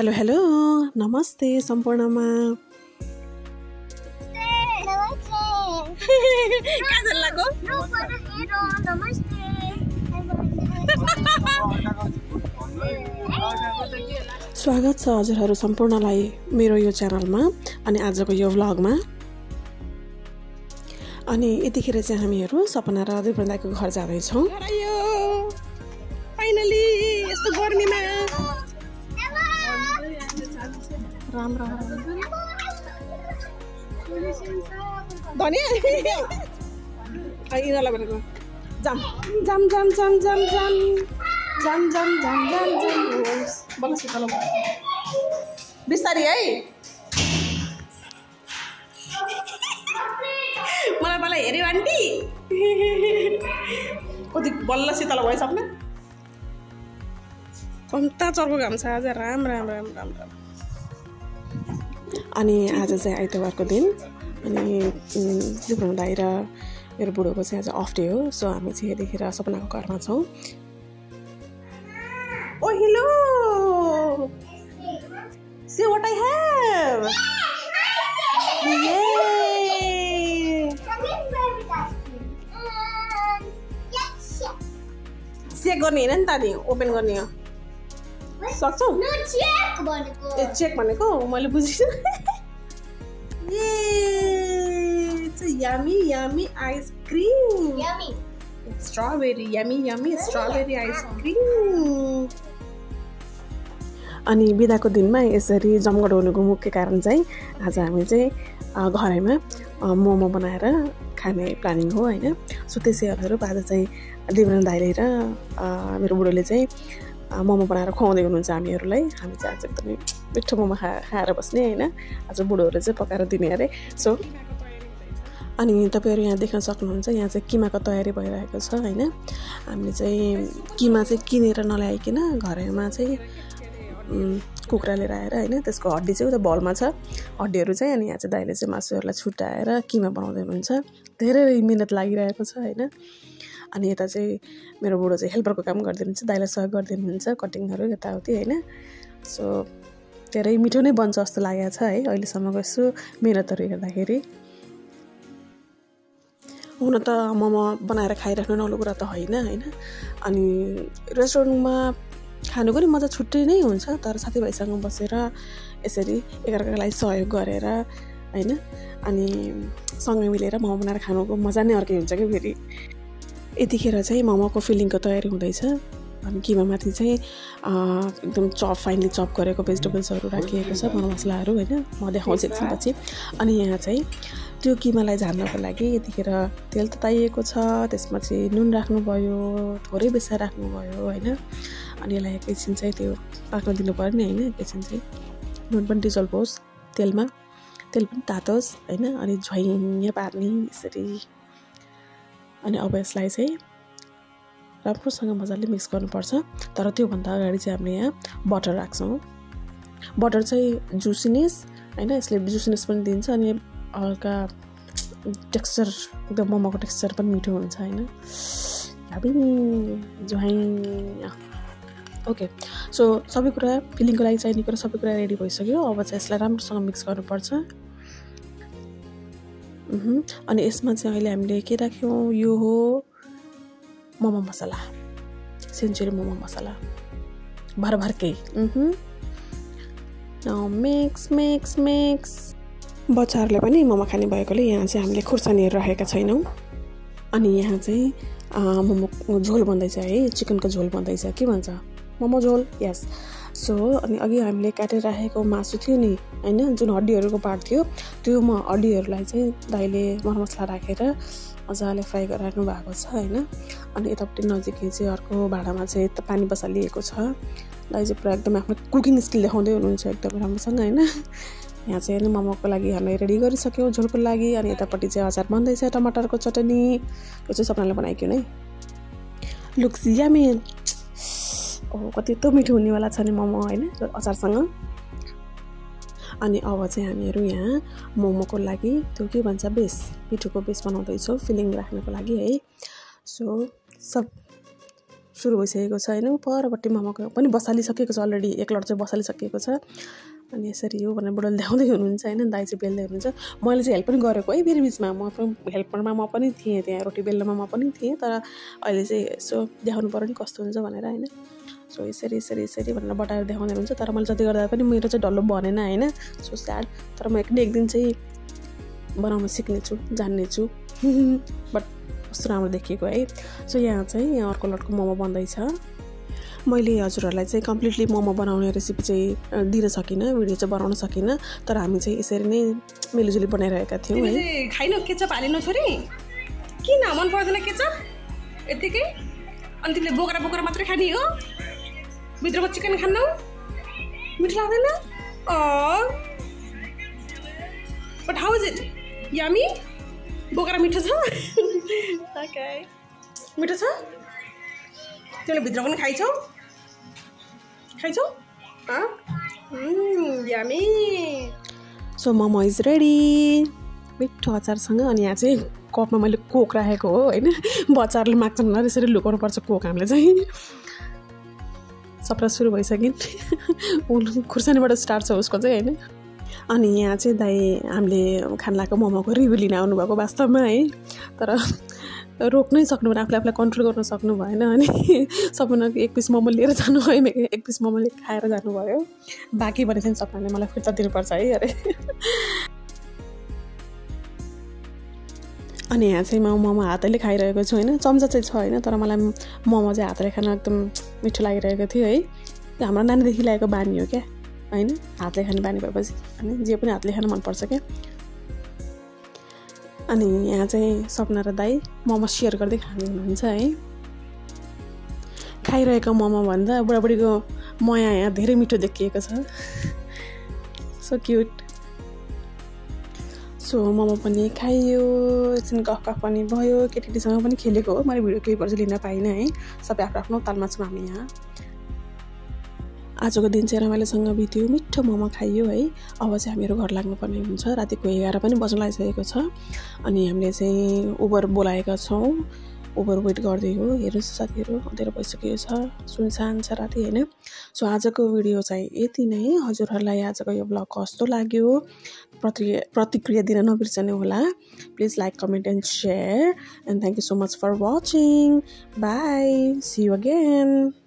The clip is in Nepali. Hello, hello. Namaste, Sampoornamma. Namaste. Kaisa lago? No, but hero. Namaste. स्वागत छ हजुरहरु सम्पूर्णलाई मेरो यो च्यानलमा अनि आजको यो भ्लगमा अनि यतिखेर चाहिँ हामीहरु सपना र देव बन्दाको घर जादै छौ फाइनली यस्तो गर्मीमा राम राम धनी आइनाला भनेको जाम जाम जाम जाम जाम जाम Jam jam jam jam jam. Balas kita lomba. Bistari ay. Malah malah eri wanti. Oh di balas kita lomba siapa? Komta corbo gamsa aja ram ram ram ram ram. Ani aja saya itu warga din. Ani di mana daerah yang bodoh kosnya aja off deh. So kami sih dikira sepanjang karman so. Oh hello! See what I have! Yay! Come in with us. Yes. See gorni na tadi open gorni. Sakchau? No check baneko. Check baneko. Mali position. Yay! It's a yummy yummy ice cream. Yummy. Strawberry yummy yummy strawberry ice cream. अनि बिदाको दिनमा यसरी जमघट हुनुको मुख्य कारण चाहिँ आज हामी चाहिँ घरैमा मोमो बनाएर खाने प्लानिङ हो हैन सो त्यसैहरुहरु बाजा चाहिँ देवराज दाइले र मेरो बुढोले चाहिँ मोमो बनाएर खुवाउँदै हुनुहुन्छ हामीहरुलाई हामी चाहिँ आज एकदमै मिठो मोमो खाएर बस्ने हैन आज बुढोहरुले चाहिँ पकाएर दिने अरे सो अनि तपाईहरु यहाँ देख्न सक्नुहुन्छ यहाँ चाहिँ किमाको तयारी भइरहेको छ हैन हामीले चाहिँ किमा चाहिँ किनेर नल्याइकन घरमा चाहिँ कुखुरा लिएर आएर हैन त्यसको हड्डी चाहिँ उता बलमा छ हड्डीहरु चाहिँ अनि यहाँ चाहिँ दाइले चाहिँ मासुहरुलाई छुटाएर किमा बनाउँदै हुनुहुन्छ धेरै मेहनत लागिरहेको छ हैन अनि यता चाहिँ मेरो बुढो चाहिँ हेल्परको काम गर्दिनुहुन्छ दाइले सहयोग गर्दिनुहुन्छ कटिङहरु यताउति हैन सो धेरै मिठो नै बन्छ जस्तो लागेको छ है अहिले सम्मको यसो मेहनतहरु हेर्दाखेरि हुन त मोमो बनाएर खाइराख्नु नौलो कुरा त हैन हैन अनि रेस्टुरेन्टमा खानुको नि मजा छुट्टै नै हुन्छ तर साथीभाइसँग बसेर यसरी एकअर्कालाई सहयोग गरेर हैन अनि सँगै मिलेर मोमो बनाएर खानुको मजा नै अर्कै हुन्छ के फेरि यतिखेर चाहिँ मोमोको फिलिङको तयारी हुँदैछ अनि किमामाथि चाहिँ एकदम चप फाइनली चप गरेको भेजिटेबल्सहरु राखिएको छ मरमसलाहरु हैन म देखाउँछु एकछिनपछि अनि यहाँ चाहिँ त्यो किमालाई झार्नको लागि यतिखेर तेल तताइएको छ त्यसपछि नुन राख्नु भयो थोरै बेसा राख्नु भयो हैन अनि यसलाई एकछिन चाहिँ त्यो पाक्न दिनु पर्ने हैन एकछिन चाहिँ नुन पनि डिजल्भ होस् तेलमा तेल पनि तातोस् हैन अनि झ्वाइङ पार्ने यसरी अनि अब यसलाई चाहिँ राम्रोसँग मजाले मिक्स गर्नुपर्छ तर त्यो भन्दा अगाडि चाहिँ हामीले यहाँ बटर राख्छौं बटर चाहिँ जुसिनेस हैन यसले जुसिनेस पनि दिन्छ अनि हल्का टेक्स्चर एकदम मोमोको टेक्स्चर पनि मिठो हुन्छ हैन याबी जोइन ओके सो सबै कुरा फिलिङको लागि चाहिने कुरा सबै कुरा रेडी भइसक्यो अब चाहिँ यसलाई राम्रोसँग मिक्स गर्नुपर्छ अनि यसमा चाहिँ अहिले हामीले के राख्यौं यो हो मोमो मसाला सेन्चुरी मोमो मसाला भरभरकै नाउ मिक्स मिक्स मिक्स बच्चाहरुले पनि मोमो खाने भएकोले यहाँ चाहिँ हामीले खुर्सानीहरु राखेका छैनौं अनि यहाँ चाहिँ मोमो झोल बन्दैछ है चिकनको झोल बन्दैछ के भन्छ मोमो झोल यस सो अनि अघि हामीले काटेर राखेको मासु थियो नि हैन जुन हड्डीहरुको पार्ट थियो त्यो म हड्डीहरुलाई चाहिँ दाइले मरमसला राखेर मजाले फ्राई गराउनु भएको छ हैन अनि यतापट्टि नजिकै चाहिँ अर्को भाँडामा चाहिँ पानी बसालिएको छ दाइ चाहिँ पुरा एकदम आफ्नो कुकिङ स्किल देखाउँदै हुनुहुन्छ एकदम राम्रोसँग हैन यहाँ चाहिँ मोमोको लागि हामी रेडी गरिसक्यौं झोलको लागि अनि यतापट्टि चाहिँ अचार बन्दैछ टमाटरको चटनी यो चाहिँ सपनाले बनाइक्यो नै लुक्स यमी ओ कति त मिठो हुनेवाला छ नि मोमो हैन अचारसँग अनि अब चाहिँ हामीहरु यहाँ मोमोको लागि त्यो के भन्छ बेस पिठोको बेस बनाउँदै छौ फिलिङ राख्नको लागि है सो सब सुरु भइसकेको छ हैन। परपट्टि मामाको पनि बसालिसकेको छ अलरेडी, एक लट चाहिँ बसालिसकेको छ। अनि यसरी यो भनेर बुढाले ल्याउँदै हुनुहुन्छ हैन, दाइ चाहिँ बेल्दै हुनुहुन्छ। मैले चाहिँ हेल्प पनि गरेको है मेरो बीचमा, म आफ्नो हेल्परमा म पनि थिएँ, त्यहाँ रोटी बेल्नमा म पनि थिएँ, तर अहिले चाहिँ यसो देखाउनु पर्यो नि कस्तो हुन्छ भनेर हैन। सो यसरी यसरी यसरी भनेर बटाएर देखाउँदै हुन्छ, तर मैले जति गर्दा पनि मेरो चाहिँ डल्लो बनेन हैन। सो स्याड, तर म एक दिन चाहिँ बनाउन सिक्नेछु, जान्नेछु। बट कस्तो राम्रो देखिएको है। सो यहाँ चाहिँ यहाँ अर्को लटको मोमो बन्दैछ। मैले हजुरहरूलाई चाहिँ कम्प्लिटली मोमो बनाउने रेसिपी चाहिँ दिन सकिनँ, भिडियो चाहिँ बनाउन सकिनँ, तर हामी चाहिँ यसरी नै मिलिजुली बनाइरहेका थियौँ है। खाइन केचप हालेन छोरी, किन मन पर्दैन केचप यतिकै? अनि तिमीले बोक्रा बोक्रा मात्रै खाने हो, भित्रको चिकन खान्नौ? मिठो लाग्दैन? But how is it yummy? बोक्रा मिठो छ? ओके मिठो छ? तिमीले भित्र पनि खाइछौ? खाइछौ? Yummy. So momo is ready मिठो अचारसँग। अनि यहाँ चाहिँ कपमा मैले कोक राखेको हो होइन, बच्चाहरूले माग्छन् न यसरी लुकाउनु पर्छ कोक हामीले चाहिँ। सप्रा सुरु भइसक्यो, ऊ खुर्सानीबाट स्टार्ट छ उसको चाहिँ होइन। अनि यहाँ चाहिँ दाइ हामीले खानलाको मोमोको रिभ्यू लिन आउनुभएको वास्तवमा है, तर रोक्नै सक्नु भएन, आफूले आफूलाई कन्ट्रोल गर्न सक्नु भएन। अनि सपनाको एक पिस मोमो लिएर जानुभयो, एक पिस मोमोले खाएर जानुभयो, बाँकी भने चाहिँ सपनाले मलाई फिर्ता दिनुपर्छ है। अरे अनि यहाँ चाहिँ म मोमो हातैले खाइरहेको छु होइन, चम्चा चाहिँ छ होइन, तर मलाई मोमो चाहिँ हातले खान एकदम मिठो लागिरहेको थियो है। त्यो हाम्रो नानीदेखि लागेको बानी हो क्या हैन, हातले खाने बानी भएपछि अनि जे पनि हातले खान मनपर्छ क्या। अनि यहाँ चाहिँ सपना र दाइ मोमो सेयर गर्दै खाने हुनुहुन्छ है। खाइरहेको मोमो भन्दा बुढाबुढीको मया यहाँ धेरै मिठो देखिएको छ, सो क्युट। सो मोमो पनि खाइयो, एकछिन गफ गफ पनि भयो, केटीसँग पनि खेलेको हो, मैले भिडियो क्लिपहरू चाहिँ लिन पाइनँ है। सबै आफ्नो आफ्नो तालमा छौँ हामी यहाँ। आजको दिन चाहिँ रमाइलोसँग बित्यो, मिठो मोमो खाइयो है। अब चाहिँ हामीहरू घर लाग्नुपर्ने हुन्छ, रातिको 11 पनि बज्न लागिसकेको छ। अनि हामीले चाहिँ उबर बोलाएका छौँ, उबर वेट गर्दै हो। हेर्नुहोस् साथीहरू अँधेरो भइसकेको छ, सुनसान छ राति होइन। सो आजको भिडियो चाहिँ यति नै। हजुरहरूलाई आजको यो ब्लग कस्तो लाग्यो प्रतिक्रिया दिन नबिर्सनु होला। Please like comment and share and thank you so much for watching. Bye, see you again.